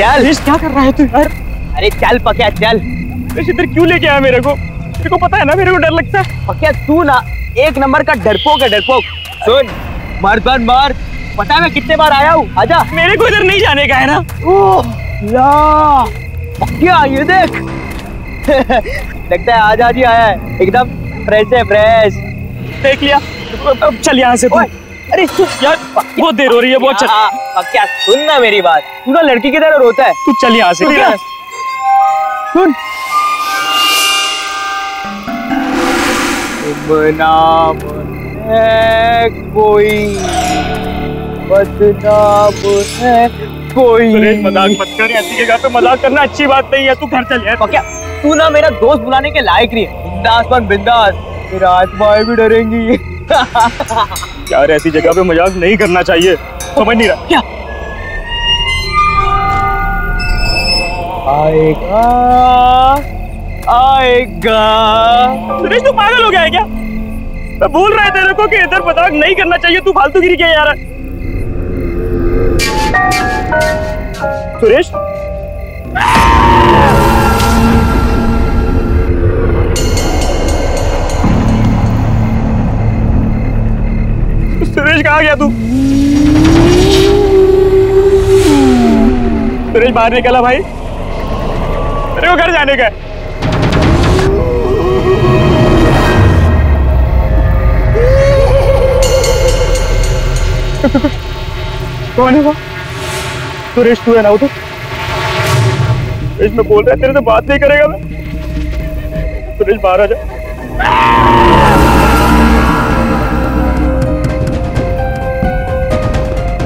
चल। सुरेश क्या कर रहा है तू यार? अरे चल पक्या चल। सुरेश इधर क्यों लेके आया मेरे को? तेरे को पता है ना मेरे को डर लगता है। पक्या तू ना एक नंबर का डरपोक है, डरपोक। सुन मर मर मर, पता है मैं कितने बार आया हूँ, आजा। मेरे को इधर नहीं जाने का है ना। ओह ला पक्या ये देख लगता है आज आज ही आया है, एकदम फ्रेश है, फ्रेश। देख लिया, अब चल यहाँ से। अरे यार बहुत देर हो रही है, बहुत चल। पक्या सुन ना मेरी बात, तू ना लड़की की तरह रोता है, तू चल यहाँ से। सुन बदनाम है कोई, बदनाम है कोई। सुरेश मजाक मत कर, ऐसी जगह पे मजाक करना अच्छी बात नहीं है, तू घर चल यार। पक्या तू ना मेरा दोस्त बुलाने के लायक नहीं है, बिंदास बन बिंदास, फिर आत्माएं भी डरेंगी यार ऐसी जगह पे मजाक नहीं करना चाहिए, समझ नहीं रहा क्या? आएगा आएगा। सुरेश तू पागल हो गया है क्या? मैं भूल रहा है तेरे को कि इधर मजाक नहीं करना चाहिए, तू फालतूगिरी क्या यार। सुरेश सुरेश कहाँ गया तू? सुरेश बाहर निकला भाई, तेरे को घर जाने का है। कौन है वो? सुरेश तू है ना? उधर सुरेश मैं बोल रहा है तेरे से बात नहीं करेगा मैं। सुरेश बाहर आ जा,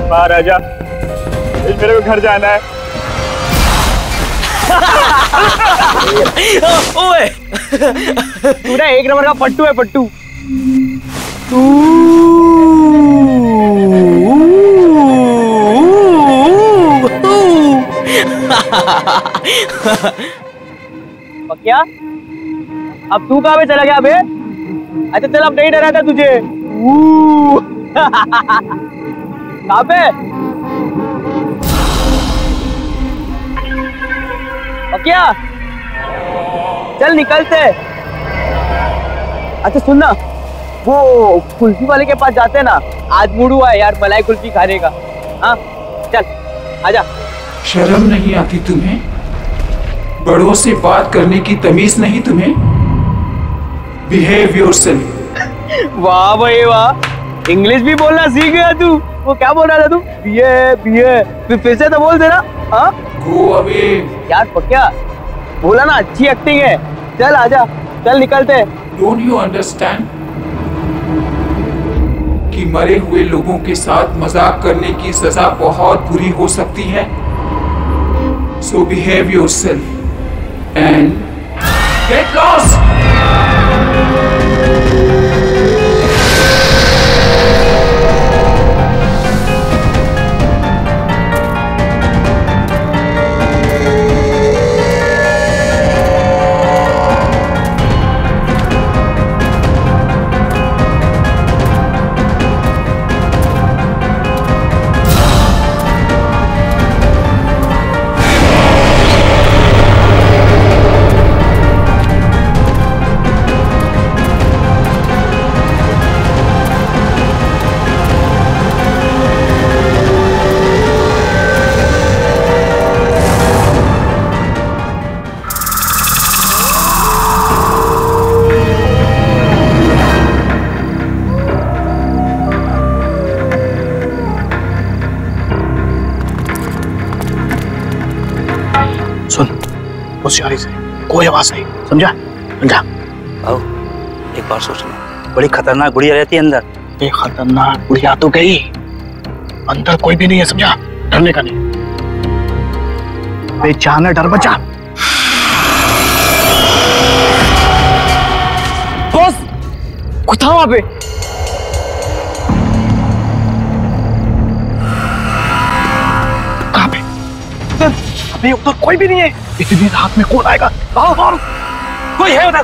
बाहर आ जा, मेरे को घर जाना है। ओए, तू ना एक नंबर का पट्टू है, पट्टू। तू पक्या अब तू कहाँ पे चला गया बे? अच्छा चल अब नहीं डरा था तुझे। पक्या चल निकलते। अच्छा सुन ना, वो कुल्फी वाले के पास जाते ना, आज मूड हुआ है यार मलाई कुल्फी खाने का। हाँ चल आजा। शर्म नहीं आती तुम्हें? बड़ों से बात करने की तमीज नहीं तुम्हें? Behave yourself. वाह भाई वाह, इंग्लिश भी बोलना सीख गया तू। वो क्या बोल रहा था तू? फिर से तो बोल देना। हाँ यार पक्या बोला ना, अच्छी एक्टिंग है। चल आजा, चल निकलते। डोंट यू अंडरस्टैंड कि मरे हुए लोगों के साथ मजाक करने की सजा बहुत बुरी हो सकती है? So behave yourself and get lost. होशियारी से कोई आवाज नहीं, समझा? समझा। आओ एक बार सोचना, बड़ी खतरनाक गुड़िया रहती है अंदर। ये खतरनाक गुड़िया तो गई, अंदर कोई भी नहीं है, समझा? डरने का नहीं, बेचाना डर बचा। बस कुछ था वहां पे। कहां पे? अभी उधर कोई भी नहीं है, इतनी रात में कौन आएगा? कोई है उधर?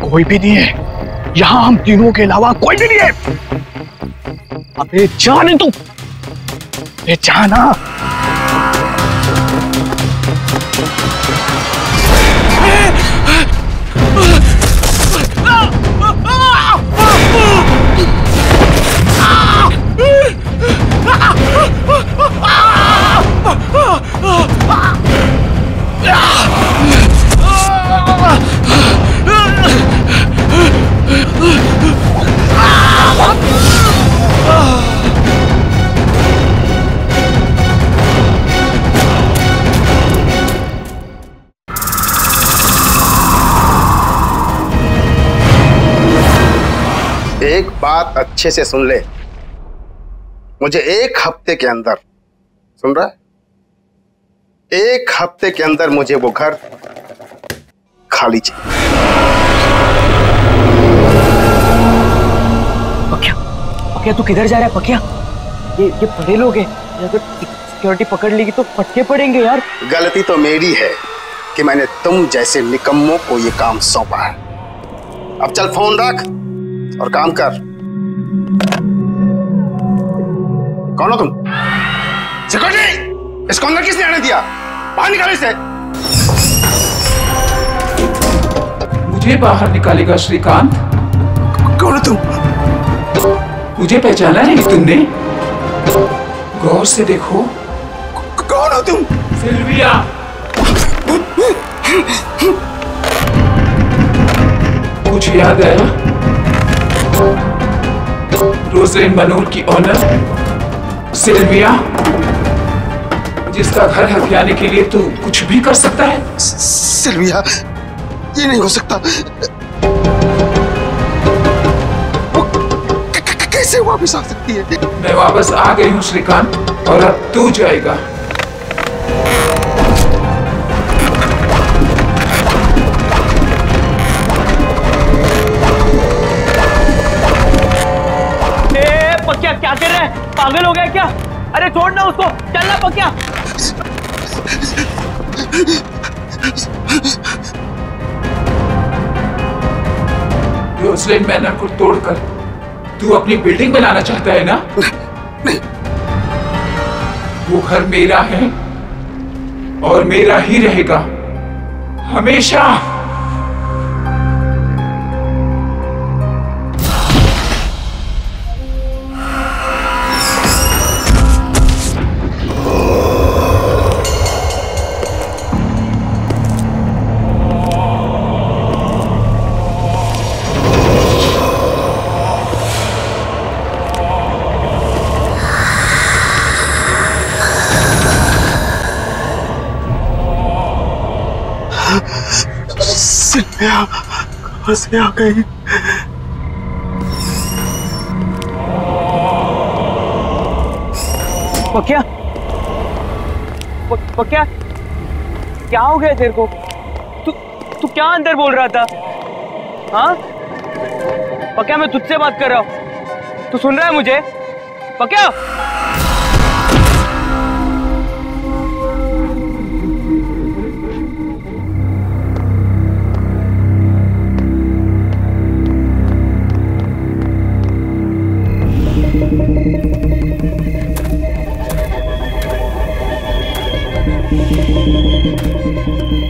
कोई भी नहीं है यहाँ, हम तीनों के अलावा कोई भी नहीं है। अबे जाने तू, ये जाना एक बात अच्छे से सुन ले, मुझे 1 हफ्ते के अंदर, सुन रहा है, 1 हफ्ते के अंदर मुझे वो घर खाली चाहिए। पक्या, पक्या तू किधर जा रहा है पक्या? ये बड़े लोग हैं, अगर सिक्योरिटी पकड़ लेगी तो फटके पड़ेंगे यार। गलती तो मेरी है कि मैंने तुम जैसे निकम्मों को ये काम सौंपा है। अब चल फोन रख और काम कर। कौन हो तुम? सिक्योरिटी, इसको अंदर किसने आने दिया? बाहर निकाले इसे। मुझे बाहर निकालेगा श्रीकांत? कौन हो तुम? मुझे पहचाना नहीं तुमने? गौर से देखो। कौन हो तुम? सिल्विया। कुछ याद आया? रोज़लाइन मनोर की ओनर सिल्विया, जिसका घर हथियाने के लिए तो कुछ भी कर सकता है। सिल्विया, ये नहीं हो सकता। कैसे वापस आ सकती है? मैं वापस आ गई हूँ श्रीकांत, और अब तू जाएगा। क्या कर रहा है? पागल हो गया क्या? अरे छोड़ ना उसको, चलना पक्या। रोज़लाइन मैनर को तोड़कर तू अपनी बिल्डिंग बनाना चाहता है ना? नहीं। वो घर मेरा है और मेरा ही रहेगा हमेशा। कहां से आ गई? पक्या, पक्या क्या हो गया तेरे को? तू क्या अंदर बोल रहा था? हाँ पक्या, मैं तुझसे बात कर रहा हूं, तू सुन रहा है मुझे? पक्या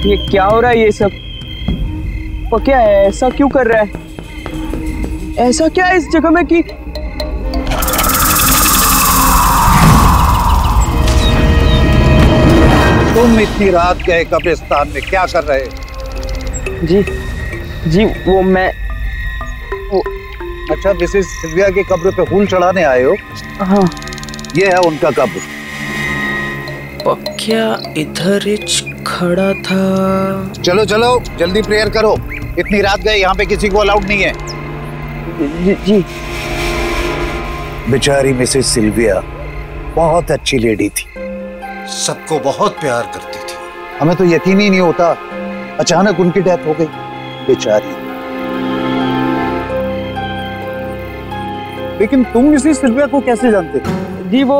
ये क्या हो रहा है? ये सब पक्या ऐसा क्यों कर रहा है? ऐसा क्या है इस जगह में कि तुम इतनी रात के कब्रिस्तान में क्या कर रहे? जी जी वो मैं वो... अच्छा, मिसेस सिल्विया की कब्र पे फूल चढ़ाने आए हो? हाँ। ये है उनका कब्र। पक्या इधर खड़ा था। चलो चलो जल्दी प्रेयर करो, इतनी रात गए, यहाँ पे किसी को अलाउड नहीं है। जी। बेचारी मिसेस सिल्विया बहुत अच्छी लेडी थी, सबको बहुत प्यार करती थी। हमें तो यकीन ही नहीं होता, अचानक उनकी डेथ हो गई बेचारी। लेकिन तुम मिसेस सिल्विया को कैसे जानते हो? जी वो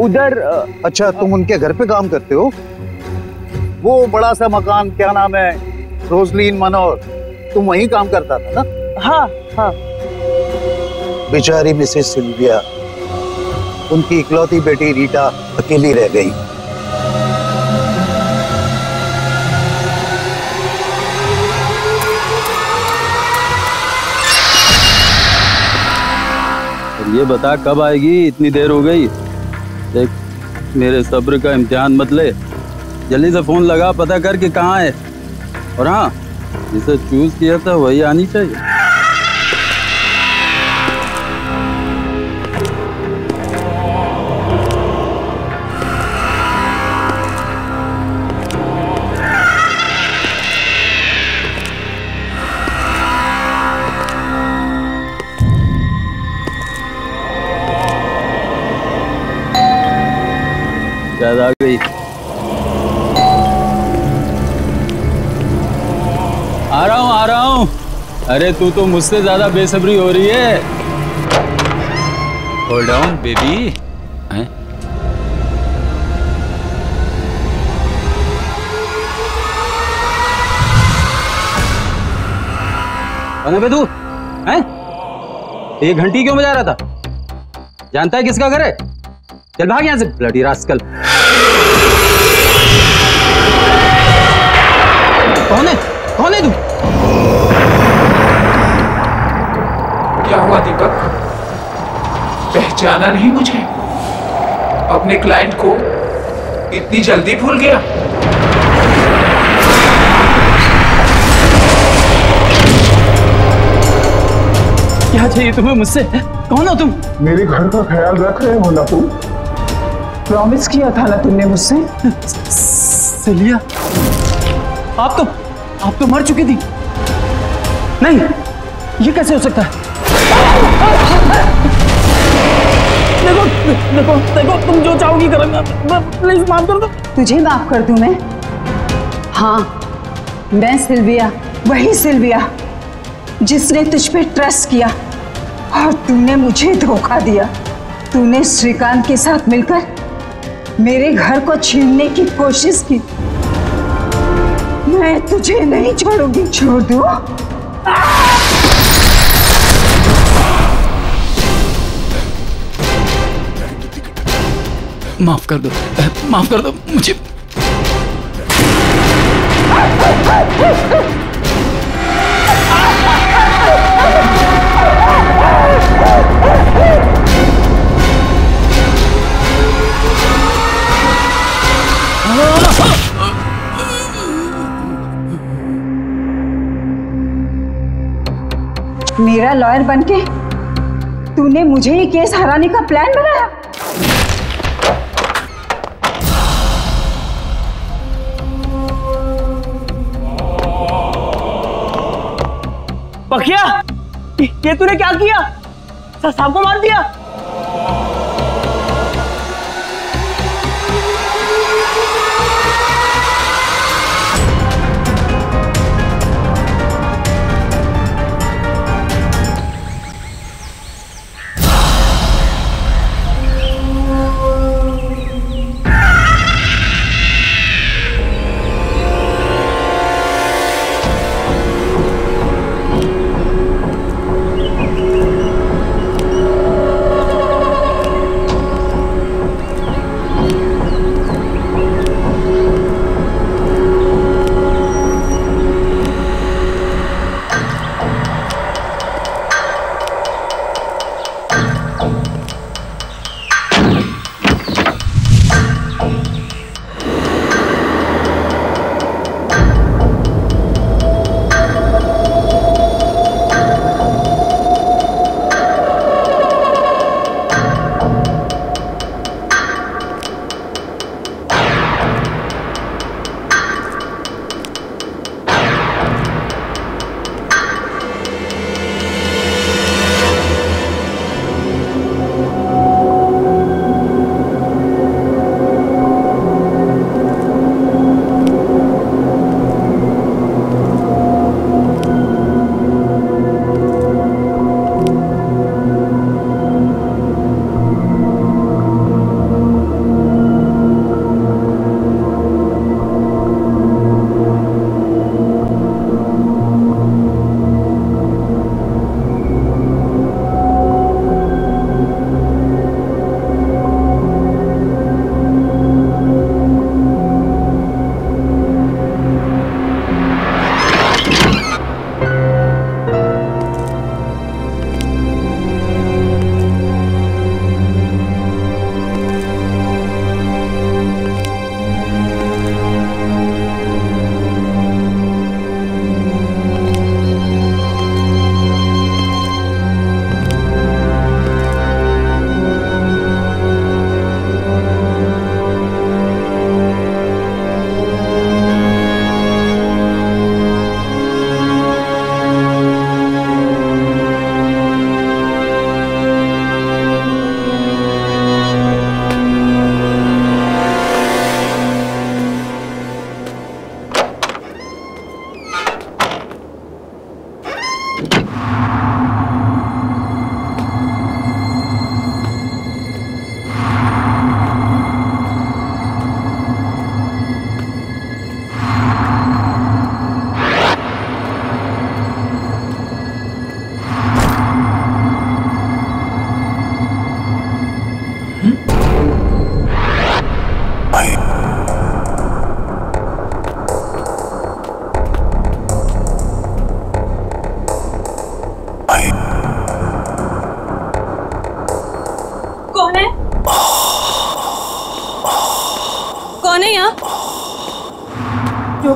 उधर। अच्छा, तुम उनके घर पे काम करते हो? वो बड़ा सा मकान, क्या नाम है, रोज़लाइन मनोर, तुम वहीं काम करता था ना? हाँ। बेचारी मिसेस सिल्विया उनकी इकलौती बेटी रीटा अकेली रह गई। ये बता कब आएगी, इतनी देर हो गई। देख मेरे सब्र का इम्तिहान मत ले, जल्दी से फोन लगा पता कर कि कहाँ है। और हाँ, जिसे चूज किया था वही आनी चाहिए। शायद आ गई। आ रहा हूँ आ रहा हूँ। अरे तू तो मुझसे ज्यादा बेसब्री हो रही है। Hold on baby. अरे तू हैं? एक घंटी क्यों बजा रहा था? जानता है किसका घर है? चल भाग यहाँ से ब्लडी रास्कल। कौन है तू? क्या हुआ दीपक? पहचाना नहीं मुझे? अपने क्लाइंट को इतनी जल्दी भूल गया? क्या चाहिए तुम्हें मुझसे? कौन हो तुम? मेरे घर का ख्याल रख रहे हो ना तुम? प्रॉमिस किया था ना तुमने मुझसे? सिलिया, आप तो मर चुकी थी। नहीं, ये कैसे हो सकता है? देखो, देखो, देखो, तुम जो चाहोगी करना, प्लीज माफ कर दो। तुझे माफ कर दूं मैं? हाँ, मैं सिल्विया, वही सिल्विया जिसने तुझ पे ट्रस्ट किया और तूने मुझे धोखा दिया। तूने श्रीकांत के साथ मिलकर मेरे घर को छीनने की कोशिश की। मैं तुझे नहीं छोड़ूंगी। छोड़ दो। माफ कर दो, माफ कर दो मुझे। मेरा लॉयर बनके तूने मुझे ये केस हराने का प्लान बनाया? पकिया, ये तूने क्या किया? साहब को मार दिया?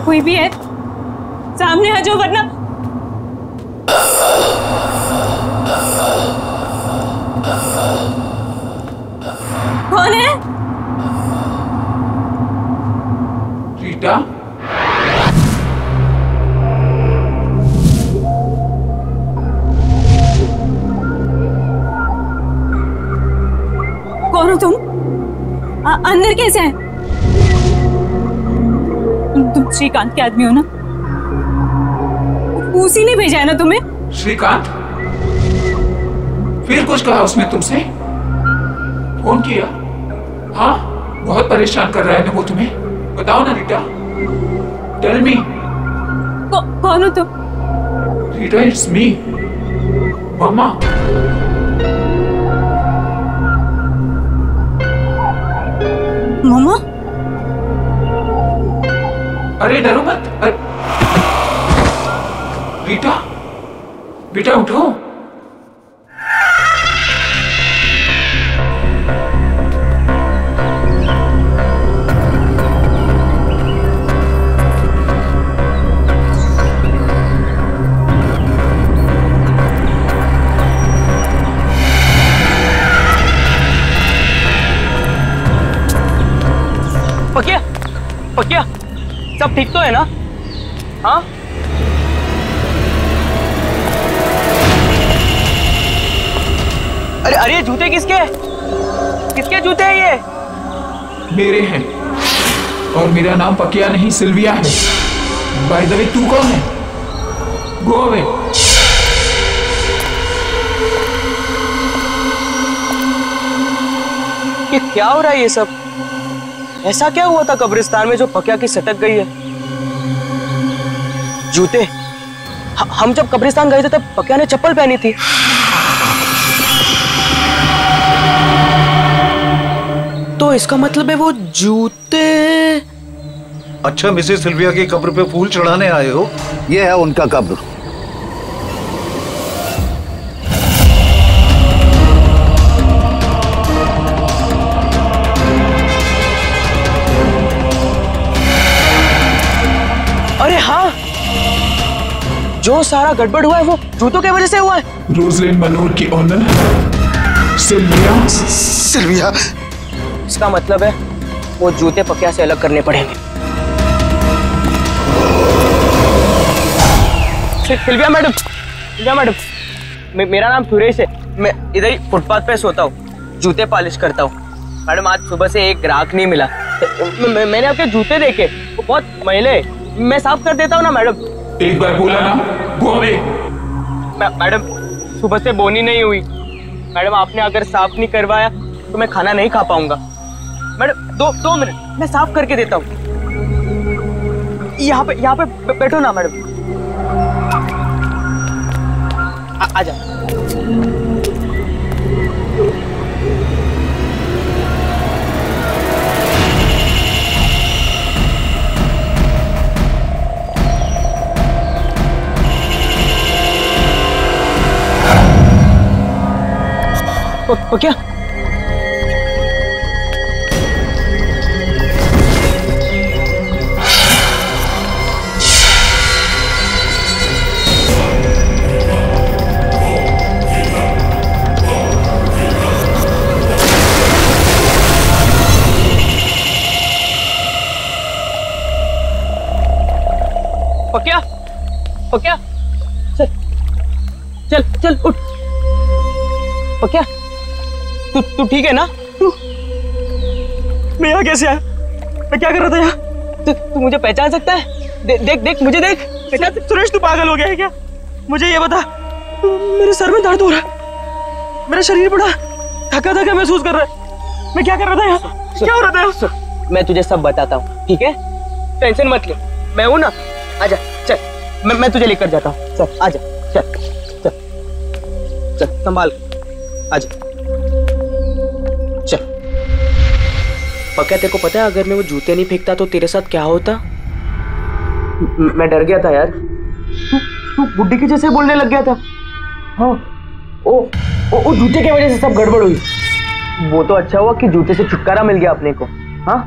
कोई भी है सामने आ जाओ वरना। कौन है? रीटा। कौन हो तुम? अंदर कैसे हैं? श्रीकांत के आदमी हो ना? उसी ने भेजा है ना तुम्हें? श्रीकांत? फिर कुछ कहा उसने तुमसे? फोन किया? हाँ, बहुत परेशान कर रहा है ना वो तुम्हें? बताओ ना रीटा। Tell me. कौन हो तुम? Rita, it's me. मामा। मामा? अरे डरो मत। रीटा, बेटा उठो। पकिया, पकिया सब ठीक तो है ना? हाँ? अरे अरे जूते किसके? किसके जूते हैं ये? मेरे हैं। और मेरा नाम पकिया नहीं सिल्विया है। बाय द वे तू कौन है? Go away. ये क्या हो रहा है ये सब? ऐसा क्या हुआ था कब्रिस्तान में जो पकिया की सटक गई है? जूते? हम जब कब्रिस्तान गए थे तब पकिया ने चप्पल पहनी थी। तो इसका मतलब है वो जूते। अच्छा, मिसेस सिल्विया की कब्र पे फूल चढ़ाने आए हो? ये है उनका कब्र। जो सारा गड़बड़ हुआ है वो जूतों के वजह से हुआ है। रोजलिन मनोर की ऑनर सिल्विया। इसका मतलब है वो जूते पकिया से अलग करने पड़ेंगे। सिल्विया मैडम, सिल्विया मैडम, मेरा नाम सुरेश है। मैं इधर ही फुटपाथ पे सोता हूँ, जूते पॉलिश करता हूँ। मैडम, आज सुबह से एक ग्राहक नहीं मिला। मैंने आपके जूते देखे, वो बहुत मैले। मैं साफ कर देता हूँ ना मैडम। एक बार बोला ना, गो अवे। मैडम, सुबह से बोनी नहीं हुई। मैडम, आपने अगर साफ नहीं करवाया तो मैं खाना नहीं खा पाऊंगा। मैडम, दो मिनट, मैं साफ करके देता हूँ। यहाँ पे बैठो ना मैडम। आ जा। पकिया, पकिया, पकिया, चल चल चल उठ। पकिया, तू ठीक है ना? मैं यहाँ कैसे आया? मैं क्या कर रहा था यहाँ? तू मुझे पहचान सकता है? देख मुझे देख। सुरेश, तू पागल हो गया है क्या? मुझे ये बता, मेरे सर में दर्द हो रहा है, मेरा शरीर बड़ा थका महसूस कर रहा है। मैं क्या कर रहा था यहाँ? क्या हो रहा था यहाँ? मैं तुझे सब बताता हूँ, ठीक है? टेंशन मत ले, मैं हूँ ना। आजा चल, मैं तुझे लेकर जाता हूँ। चल आजा, चल चल चल, संभाल। आजा चल। पक्या तेरे को पता है अगर मैं वो जूते नहीं फेंकता तो तेरे साथ क्या होता? मैं डर गया था यार। तू बुड्ढी के जैसे बोलने लग गया था। हाँ ओ जूते की वजह से सब गड़बड़ हुई। वो तो अच्छा हुआ कि जूते से छुटकारा मिल गया अपने को। हाँ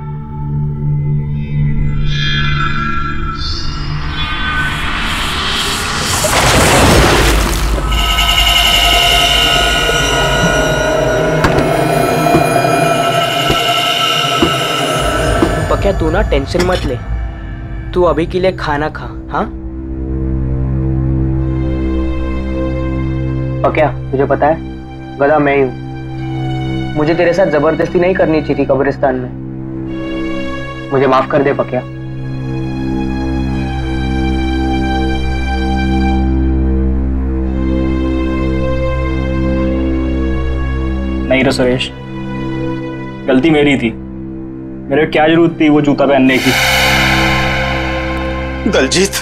पक्या तू ना टेंशन मत ले, तू अभी के लिए खाना खा। हाँ पक्या तुझे पता है गधा मैं ही हूं, मुझे तेरे साथ जबरदस्ती नहीं करनी चाहिए थी कब्रिस्तान में। मुझे माफ कर दे पक्या। नहीं रे सुरेश, गलती मेरी थी, मेरे क्या जरूरत थी वो जूता पहनने की। दलजीत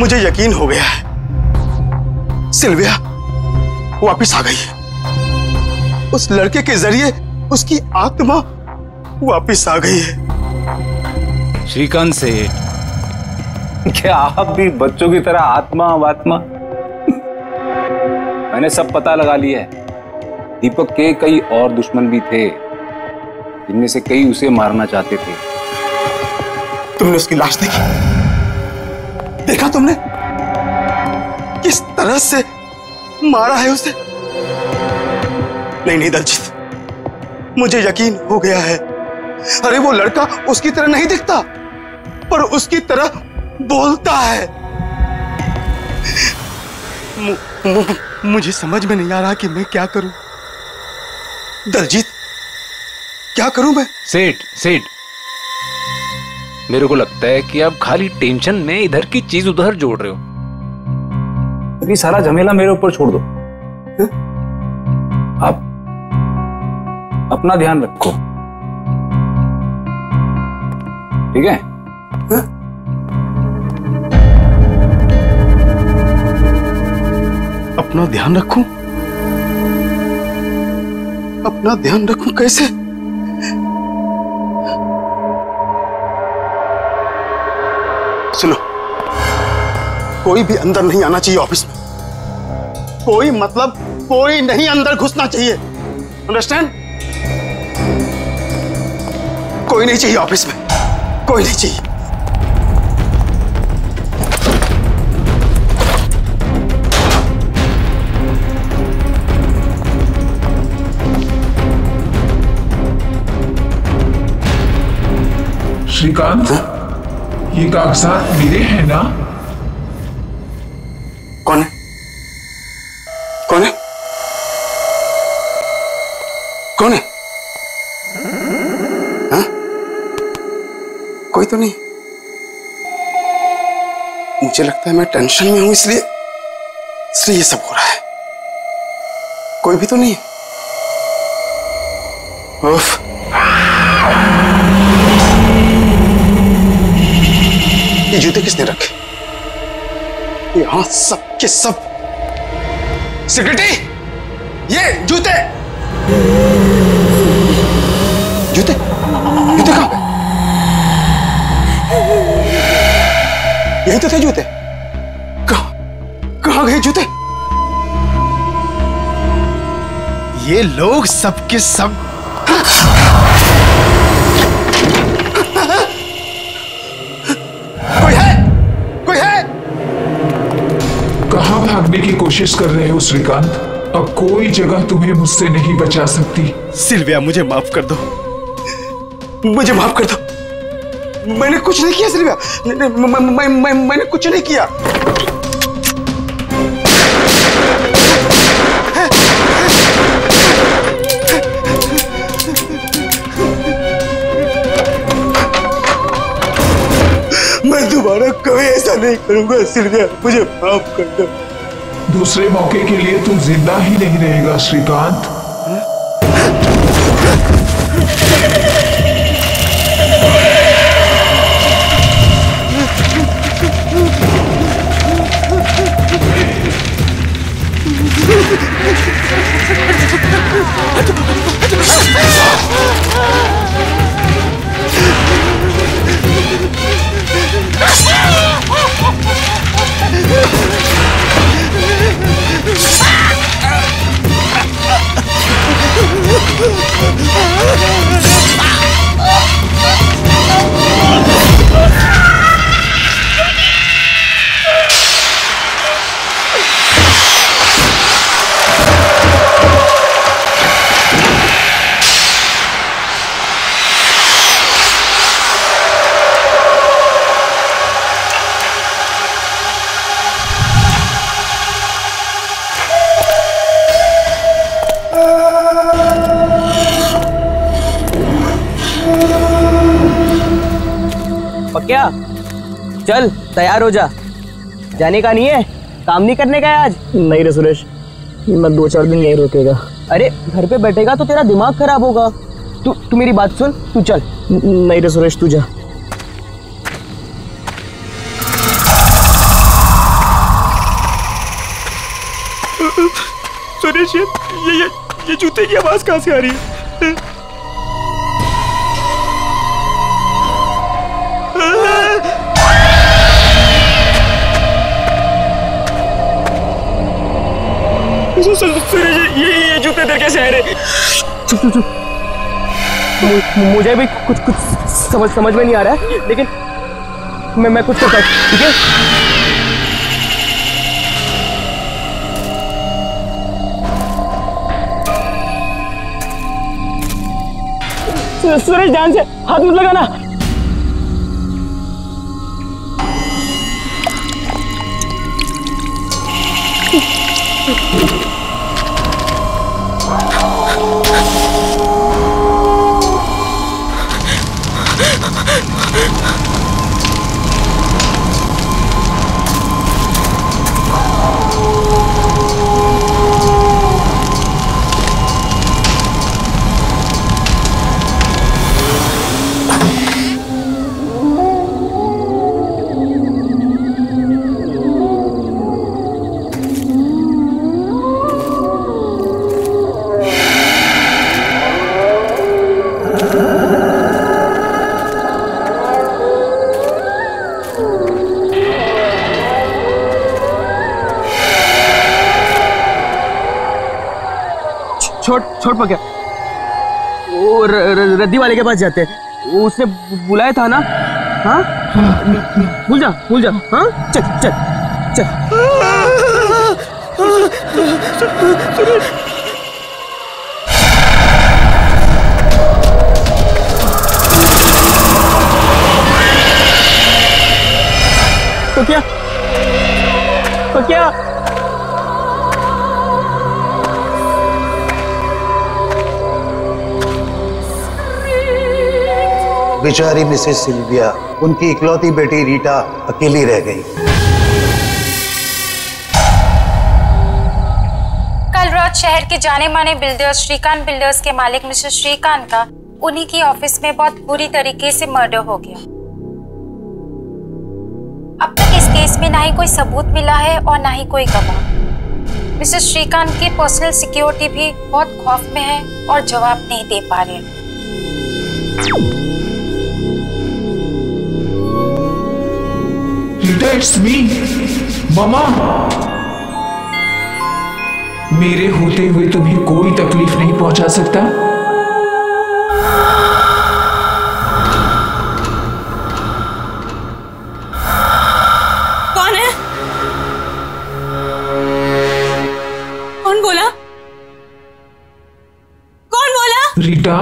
मुझे यकीन हो गया है, सिल्विया वापस आ गई है। उस लड़के के जरिए उसकी आत्मा वापस आ गई है। श्रीकांत से क्या आप भी बच्चों की तरह आत्मा मैंने सब पता लगा लिया है। दीपक के कई और दुश्मन भी थे, इनमें से कई उसे मारना चाहते थे। तुमने उसकी लाश देखी? देखा तुमने किस तरह से मारा है उसे? नहीं दलजीत, मुझे यकीन हो गया है। अरे वो लड़का उसकी तरह नहीं दिखता पर उसकी तरह बोलता है। मुझे समझ में नहीं आ रहा कि मैं क्या करूं दलजीत, क्या करूं मैं? सेठ, मेरे को लगता है कि आप खाली टेंशन में इधर की चीज उधर जोड़ रहे हो। ये सारा झमेला मेरे ऊपर छोड़ दो। आप अपना ध्यान रखो, ठीक है? अपना ध्यान रखूं? अपना ध्यान रखूं कैसे? सुनो, कोई भी अंदर नहीं आना चाहिए ऑफिस में। कोई मतलब कोई नहीं अंदर घुसना चाहिए, अंडरस्टैंड? कोई नहीं चाहिए ऑफिस में, कोई नहीं चाहिए। श्रीकांत ये कागजात मेरे हैं ना? कौन है? कौन है? कौन है? हाँ? कोई तो नहीं। मुझे लगता है मैं टेंशन में हूं इसलिए ये सब हो रहा है। कोई भी तो नहीं। उफ। ये जूते किसने रखे? यहां सब के सब। सिक्योरिटी ये जूते जूते जूते कहां गए? यही तो थे जूते। कहां गए जूते? ये लोग सब के सब। की कोशिश कर रहे हो श्रीकांत, अब कोई जगह तुम्हें मुझसे नहीं बचा सकती। सिल्विया मुझे माफ कर दो, मुझे माफ कर दो। मैंने कुछ नहीं किया सिल्विया, मैंने कुछ नहीं किया। मैं दोबारा कभी ऐसा नहीं करूंगा सिल्विया, मुझे माफ कर दो। दूसरे मौके के लिए तुम जिंदा ही नहीं रहेगा श्रीकांत। क्या? चल तैयार हो जा, जाने का नहीं है, काम नहीं करने का है आज। नहीं रे सुरेश, मैं 2-4 दिन नहीं रुकेगा। अरे घर पे बैठेगा तो तेरा दिमाग खराब होगा। तू मेरी बात सुन, तू चल। नहीं रे सुरेश, तू जा। सुरेश ये जूते की आवाज कहाँ से आ रही है? ये जूते तेरे कैसे हैं रे? चुप। मुझे भी कुछ समझ में नहीं आ रहा है, लेकिन मैं कुछ करता हूँ, ठीक है? सुरेश जान से हाथ मत लगाना। छोड़ पक्या, वो रद्दी वाले के पास जाते हैं, उसने बुलाया था ना। हाँ भूल जा। हाँ चल चल चल। पक्या बेचारी मिसेस सिल्विया, उनकी इकलौती बेटी रीटा अकेली रह गई। कल रात शहर के जाने माने बिल्डर्स श्रीकांत बिल्डर्स के मालिक मिस्टर श्रीकांत का उन्हीं की ऑफिस में बहुत बुरी तरीके से मर्डर हो गया। अब तक इस केस में ना ही कोई सबूत मिला है और ना ही कोई गवाह। मिस्टर श्रीकांत की पर्सनल सिक्योरिटी भी बहुत खौफ में है और जवाब नहीं दे पा रहे। That's me, मामा। मेरे होते हुए तुम्हें कोई तकलीफ नहीं पहुंचा सकता। कौन है? कौन बोला? Rita,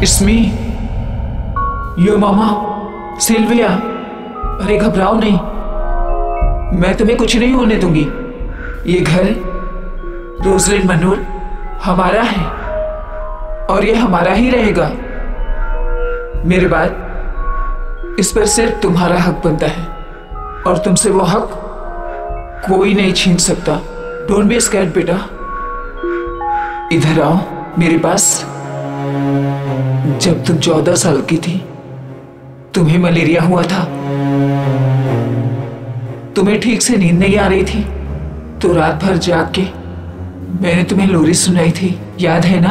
it's me, yo mama Sylvia. अरे घबराओ नहीं, मैं तुम्हें कुछ नहीं होने दूंगी। ये घर रोजलिन मनोर हमारा है और ये हमारा ही रहेगा। मेरे बाद इस पर सिर्फ तुम्हारा हक बनता है और तुमसे वो हक कोई नहीं छीन सकता। डोंट बी स्कैर्ड बेटा, इधर आओ मेरे पास। जब तुम 14 साल की थी तुम्हें मलेरिया हुआ था। तुम्हें ठीक से नींद नहीं आ रही थी तो रात भर जाग के मैंने तुम्हें लोरी सुनाई थी, याद है ना?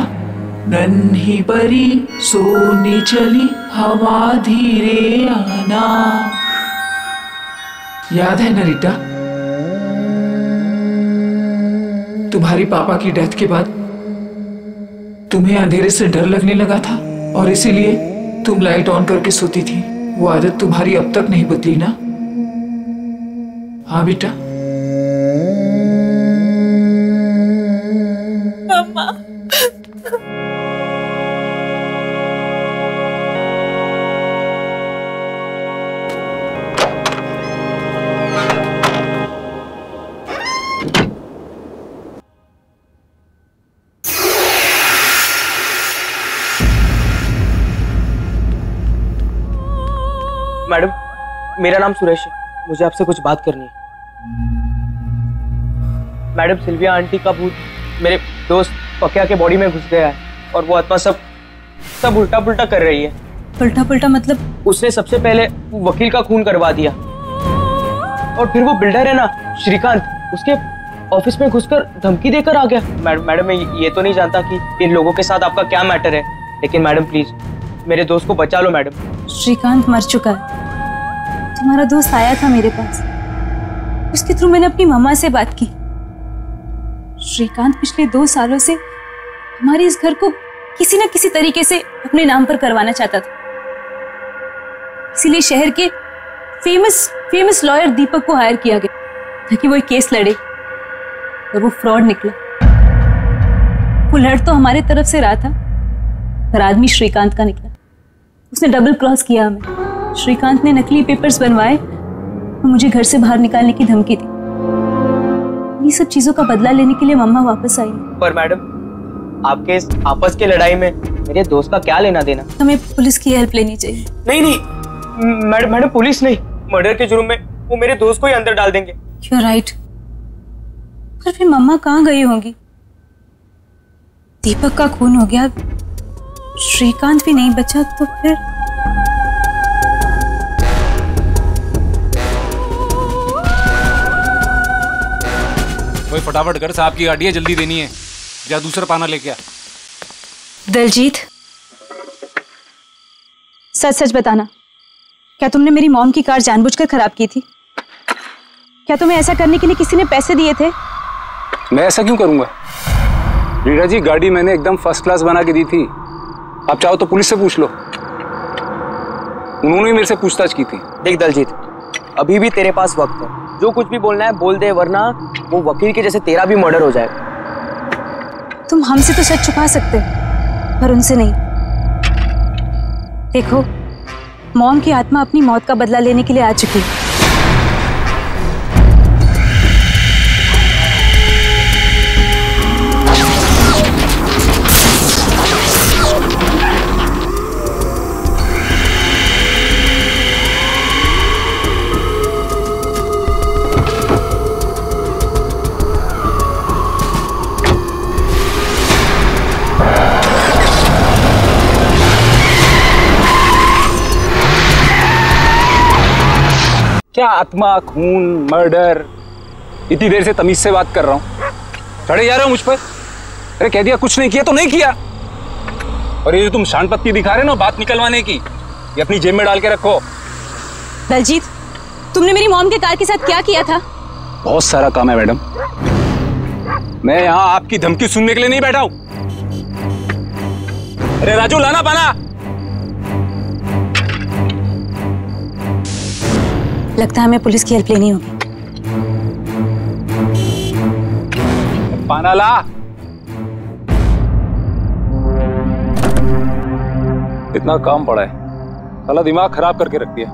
नन्ही परी सोने चली, हवा धीरे आना, याद है ना रीटा? तुम्हारी पापा की डेथ के बाद तुम्हें अंधेरे से डर लगने लगा था और इसीलिए तुम लाइट ऑन करके सोती थी। वो आदत तुम्हारी अब तक नहीं बदली ना? हाँ बेटा। मैडम, मेरा नाम सुरेश है। मुझे आपसे कुछ बात करनी है। मैडम, सिल्विया आंटी का भूत मेरे दोस्त पक्या के बॉडी में घुस गया है और वो आत्मा सब उल्टा पुल्टा कर रही है। उल्टा पुल्टा मतलब? उसने सबसे पहले वकील का खून करवा दिया और फिर वो बिल्डर है ना, श्रीकांत, उसके ऑफिस में घुसकर धमकी देकर आ गया। मैडम, मैं ये तो नहीं जानता कि इन लोगों के साथ आपका क्या मैटर है, लेकिन मैडम प्लीज मेरे दोस्त को बचा लो। मैडम, श्रीकांत मर चुका है। तुम्हारा दोस्त आया था मेरे पास, उसके थ्रू मैंने अपनी मामा से बात की। श्रीकांत पिछले 2 सालों से हमारे इस घर को किसी ना किसी तरीके से अपने नाम पर करवाना चाहता था, इसीलिए शहर के फेमस लॉयर दीपक को हायर किया गया ताकि वो एक केस लड़े और वो फ्रॉड निकला। वो लड़ तो हमारे तरफ से रहा था पर आदमी श्रीकांत का निकला। उसने डबल क्रॉस किया हमें। श्रीकांत ने नकली पेपर्स बनवाए और मुझे घर से बाहर निकालने की धमकी दी। ये सब चीजों का बदला लेने के लिए मम्मा वापस आई। पर मैडम, आपके इस आपस के लड़ाई में मेरे दोस्त का क्या लेना देना? हमें पुलिस की हेल्प लेनी चाहिए। नहीं मैडम, पुलिस नहीं, मर्डर के जुर्म में वो मेरे दोस्त को ही अंदर डाल देंगे। You are right. पर फिर मम्मा कहाँ गई होंगी? दीपक का खून हो गया, श्रीकांत भी नहीं बचा, तो फिर कोई फटाफट कर, साहब की गाड़ी है, जल्दी देनी है। या दूसरा पाना लेके आ। दलजीत, सच सच बताना, क्या तुमने मेरी मॉम की कार जानबूझकर खराब की थी? क्या तुम्हें ऐसा करने के लिए किसी ने पैसे दिए थे? मैं ऐसा क्यों करूंगा रीटा जी? गाड़ी मैंने एकदम फर्स्ट क्लास बना के दी थी। आप चाहो तो पुलिस से पूछ लो, उन्होंने मेरे से पूछताछ की थी। देख दलजीत, अभी भी तेरे पास वक्त है, जो कुछ भी बोलना है बोल दे, वरना वो वकील के जैसे तेरा भी मर्डर हो जाएगा। तुम हमसे तो सच छुपा सकते हो पर उनसे नहीं। देखो, मॉम की आत्मा अपनी मौत का बदला लेने के लिए आ चुकी है। क्या आत्मा, खून, मर्डर? इतनी देर से तमीज से बात कर रहा हूँ, चढ़े जा रहे हो मुझ पर। अरे कह दिया कुछ नहीं किया तो नहीं किया। और ये जो तुम शान पत्ती दिखा रहे हो ना बात निकलवाने की, ये अपनी जेब में डाल के रखो। दलजीत, तुमने मेरी मॉम के कार के साथ क्या किया था? बहुत सारा काम है मैडम, मैं यहाँ आपकी धमकी सुनने के लिए नहीं बैठा हूँ। अरे राजू, लाना पाना। लगता है हमें पुलिस की हेल्प लेनी होगी। पाना ला। इतना काम पड़ा है, साला दिमाग खराब करके रख दिया।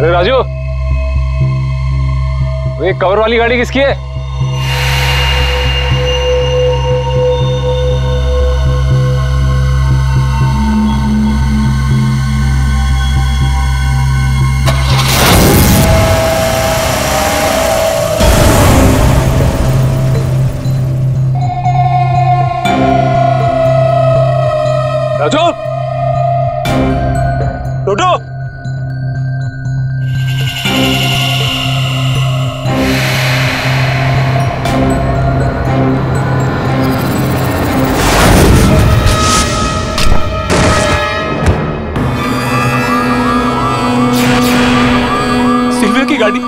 अरे राजू, ये कवर वाली गाड़ी किसकी है? की गाड़ी।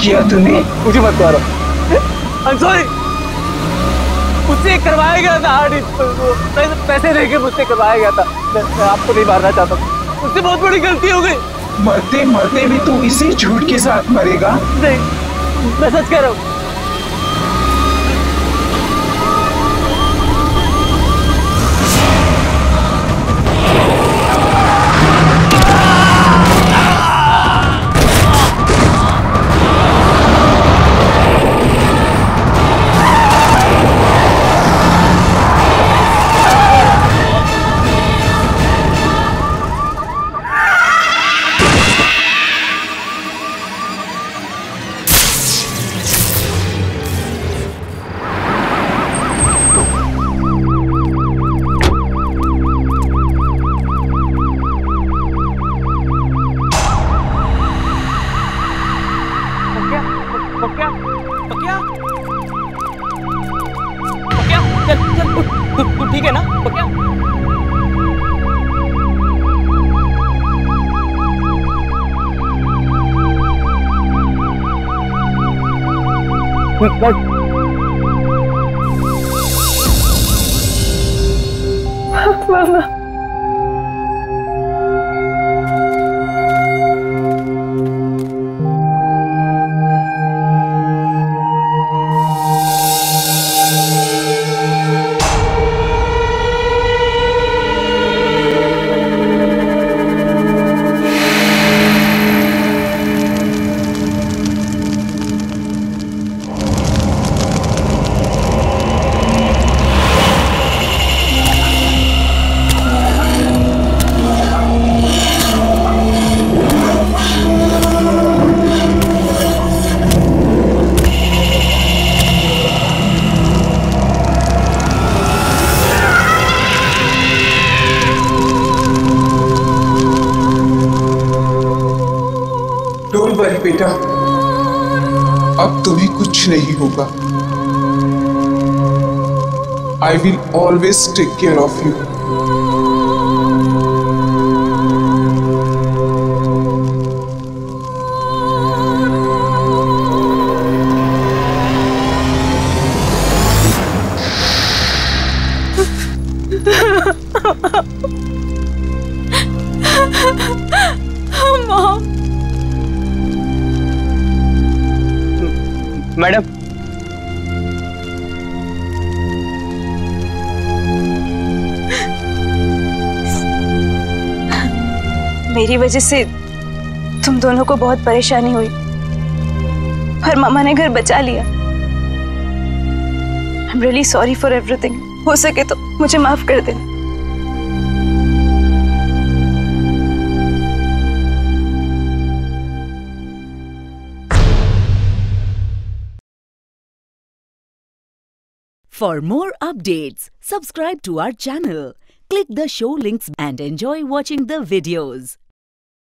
किया तूने मुझे मत मारो। I'm sorry। मुझसे करवाया गया था आड़ी, पैसे देके मुझसे करवाया गया था। मैं आपको नहीं मारना चाहता, मुझसे बहुत बड़ी गलती हो गई। मरते मरते भी तू इसी झूठ के साथ मरेगा? नहीं, मैं सच कह रहा हूँ। अब तुम्हें कुछ नहीं होगा। I will always take care of you. Madam, मेरी वजह से तुम दोनों को बहुत परेशानी हुई, पर मामा ने घर बचा लिया। I am really sorry for everything. हो सके तो मुझे माफ कर देना। For more updates, subscribe to our channel, click the show links and enjoy watching the videos.